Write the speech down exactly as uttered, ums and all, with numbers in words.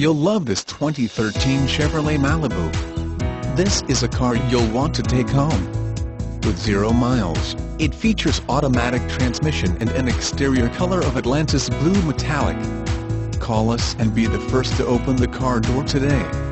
You'll love this twenty thirteen Chevrolet Malibu. This is a car you'll want to take home. With zero miles, it features automatic transmission and an exterior color of Atlantis Blue Metallic. Call us and be the first to open the car door today.